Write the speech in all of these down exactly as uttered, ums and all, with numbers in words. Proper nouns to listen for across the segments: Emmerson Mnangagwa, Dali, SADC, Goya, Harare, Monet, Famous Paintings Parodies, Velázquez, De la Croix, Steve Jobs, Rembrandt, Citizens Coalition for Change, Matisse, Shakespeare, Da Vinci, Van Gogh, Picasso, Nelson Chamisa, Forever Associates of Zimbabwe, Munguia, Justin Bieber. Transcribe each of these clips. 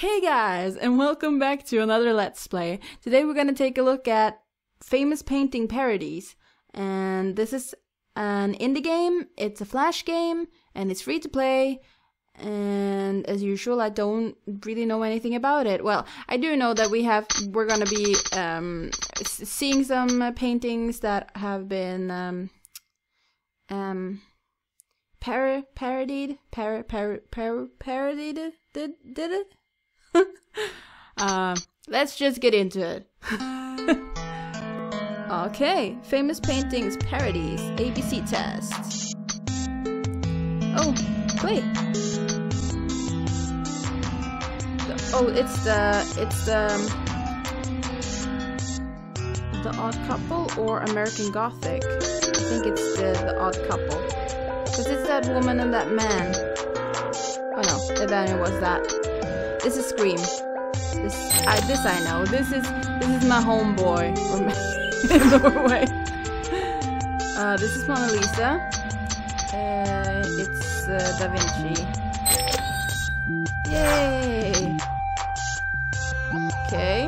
Hey guys, and welcome back to another Let's Play. Today we're going to take a look at famous painting parodies. And this is an indie game, it's a flash game, and it's free to play. And as usual, I don't really know anything about it. Well, I do know that we have, we're going to be um, seeing some paintings that have been um, um, par parodied, par par par parodied, did, did it? uh, let's just get into it. Okay, famous paintings parodies A B C test. Oh wait, the, oh it's the it's the the Odd Couple or American Gothic. I think it's the, the Odd Couple because it's that woman and that man. Oh no, then it was that. This is Scream. This I, this I know. This is this is my homeboy in Norway. Uh, this is Mona Lisa. Uh, it's uh, Da Vinci. Yay! Okay.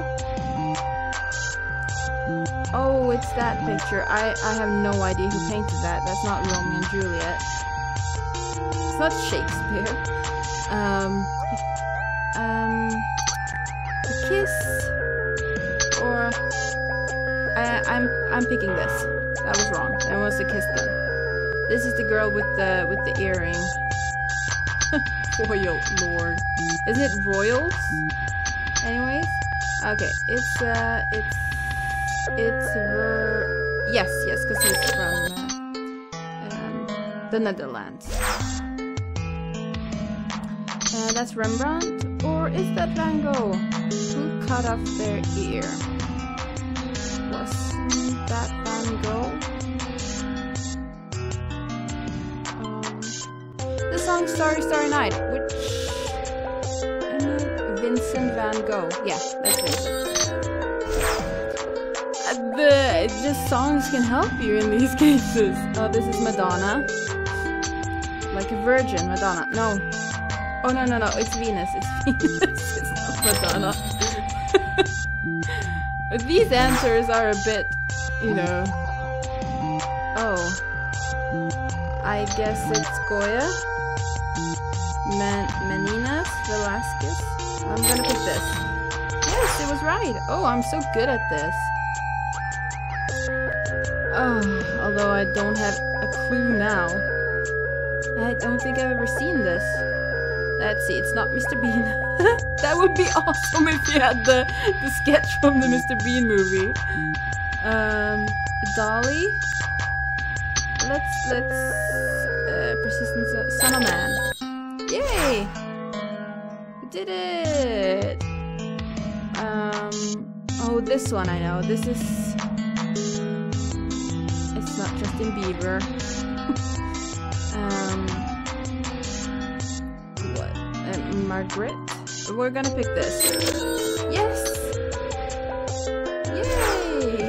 Oh, it's that picture. I I have no idea who painted that. That's not Romeo and Juliet. It's not Shakespeare. Um. Um, a kiss, or I, I'm I'm picking this. That was wrong. I was a kiss then. This is the girl with the with the earring. Royal Lord, isn't it royals? Anyways, okay. It's uh, it's it's her. Yes, yes, because he's from uh, um, the Netherlands. Uh, that's Rembrandt, or is that Van Gogh who cut off their ear? Wasn't that Van Gogh? Um, the song Starry Starry Night, which... Uh, Vincent Van Gogh. Yeah, that's Vincent. Uh, the, just songs can help you in these cases. Oh, this is Madonna. Like a virgin, Madonna. No. Oh no no no! It's Venus. It's Venus. It's not Madonna. These answers are a bit, you know. Oh, I guess it's Goya, Man Meninas, Velázquez. I'm gonna pick this. Yes, it was right. Oh, I'm so good at this. Oh, although I don't have a clue now. I don't think I've ever seen this. Let's see, it's not Mister Bean. That would be awesome if you had the, the sketch from the Mister Bean movie. Um, Dali. Let's, let's, uh, persistence, uh, Son of Man. Yay! We did it! Um, oh, this one I know. This is... It's not Justin Bieber. um... Margaret. We're gonna pick this. Yes! Yay!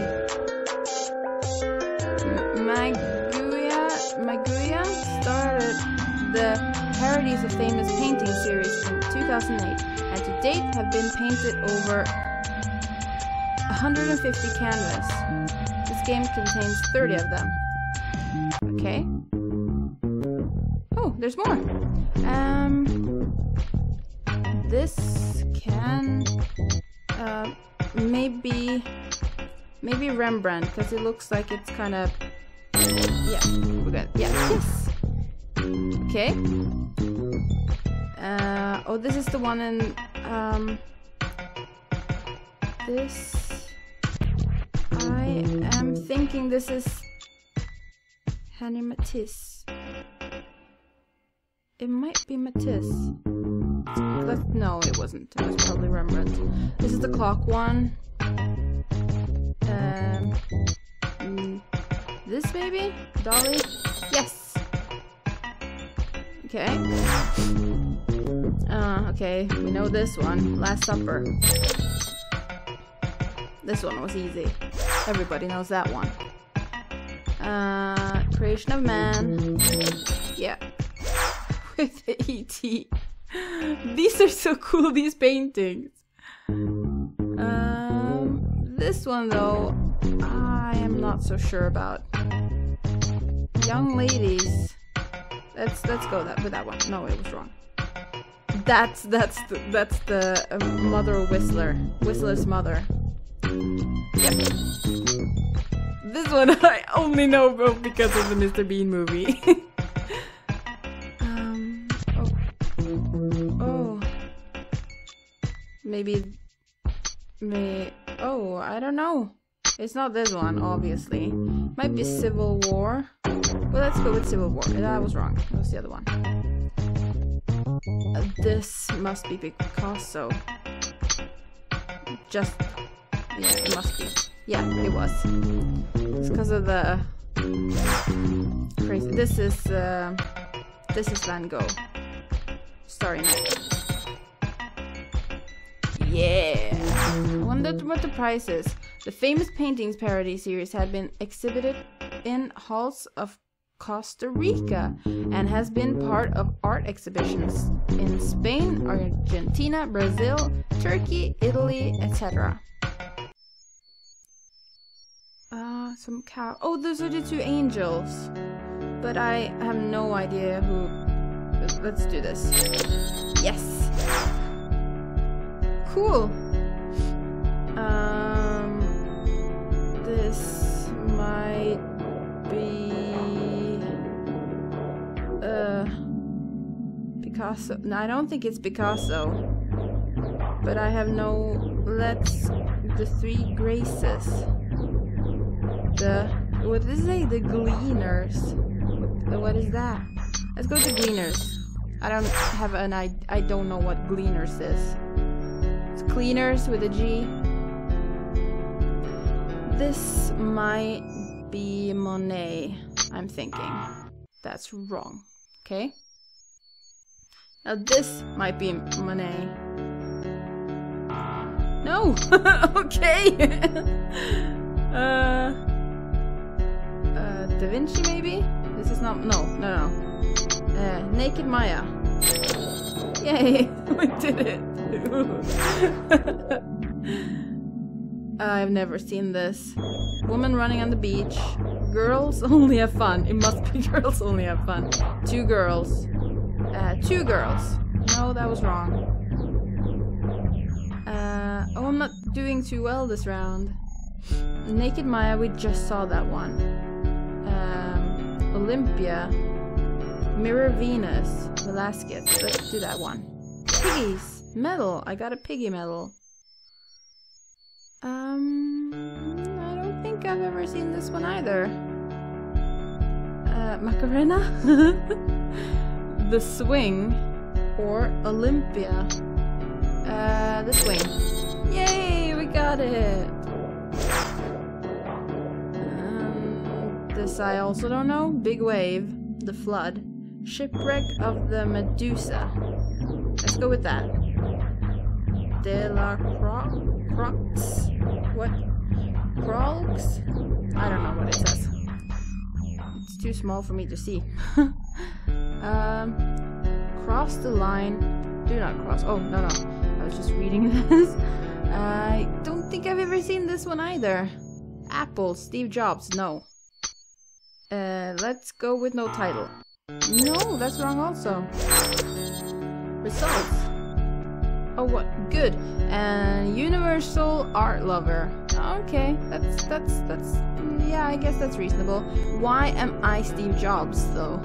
Munguia Munguia started the Parodies of Famous Painting series in two thousand eight, and to date have been painted over one hundred fifty canvas. This game contains thirty of them. Okay. Oh, there's more! Um... This can uh, maybe maybe Rembrandt, because it looks like it's kind of, yeah, we're good. Yeah, yes, okay. Uh, oh, this is the one in um, this. I am thinking this is Henry Matisse. It might be Matisse. Let's, no, it wasn't. It was probably Rembrandt. This is the clock one. Um, mm, this maybe? Dolly? Yes! Okay. Uh, okay, we know this one. Last Supper. This one was easy. Everybody knows that one. Uh, Creation of Man. Yeah. With the E T These are so cool, these paintings. Um, this one though, I am not so sure about. Young ladies. Let's let's go that with that one. No, it was wrong. That's that's the, that's the uh, mother Whistler, Whistler's mother. Yep. This one I only know because of the Mister Bean movie. um. Oh. Oh. Maybe. May. Oh, I don't know. It's not this one, obviously. Might be Civil War. Well, let's go with Civil War. That was wrong. That was the other one. Uh, this must be Picasso. Just... yeah, it must be. Yeah, it was. It's because of the... crazy. This is... Uh, this is Van Gogh. Starry Night. Yeah! I wonder what the price is. The famous paintings parody series had been exhibited in halls of Costa Rica and has been part of art exhibitions in Spain, Argentina, Brazil, Turkey, Italy, et cetera. Uh, some cow. Oh, those are the two angels. But I have no idea who. Let's do this. Yes. Cool. Um. This might be uh, Picasso. No, I don't think it's Picasso, but I have no. Let's the Three Graces. The what does it say? The Gleaners. What, what is that? Let's go to Gleaners. I don't have an I. I don't know what Gleaners is. It's Cleaners with a G. This might be Monet, I'm thinking. That's wrong. Okay. Now this might be Monet. No! Okay! uh, uh, Da Vinci maybe? This is not... no, no, no. Uh, Naked Maya. Yay! We did it! I've never seen this. Woman running on the beach. Girls only have fun. It must be girls only have fun. Two girls. Uh, two girls. No, that was wrong. Uh, oh, I'm not doing too well this round. Naked Maya, we just saw that one. Um, Olympia. Mirror Venus. Velázquez. Let's do that one. Piggies. Medal. I got a piggy medal. Um, I don't think I've ever seen this one either. Uh, Macarena? The Swing or Olympia? Uh, The Swing. Yay, we got it! Um, this I also don't know. Big Wave, The Flood. Shipwreck of the Medusa. Let's go with that. De la Croix? Crocs? What? Crocs? I don't know what it says. It's too small for me to see. um, cross the line. Do not cross. Oh, no, no. I was just reading this. I don't think I've ever seen this one either. Apple, Steve Jobs, no. Uh, let's go with no title. No, that's wrong also. Results. Oh, what? Good. And Universal Art Lover. Okay, that's, that's, that's, yeah, I guess that's reasonable. Why am I Steve Jobs, though?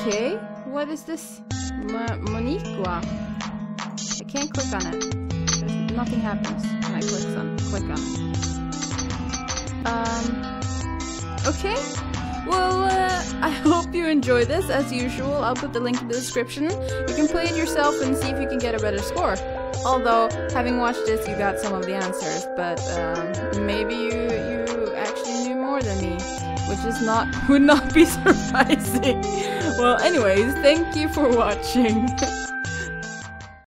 Okay, what is this? Moniqua. I can't click on it. There's, nothing happens when I click on, click on it. Um, okay. Well, uh, I hope you enjoy this. As usual, I'll put the link in the description. You can play it yourself and see if you can get a better score. Although, having watched this, you got some of the answers, but um, maybe you you actually knew more than me, which is not would not be surprising. Well, anyways, thank you for watching.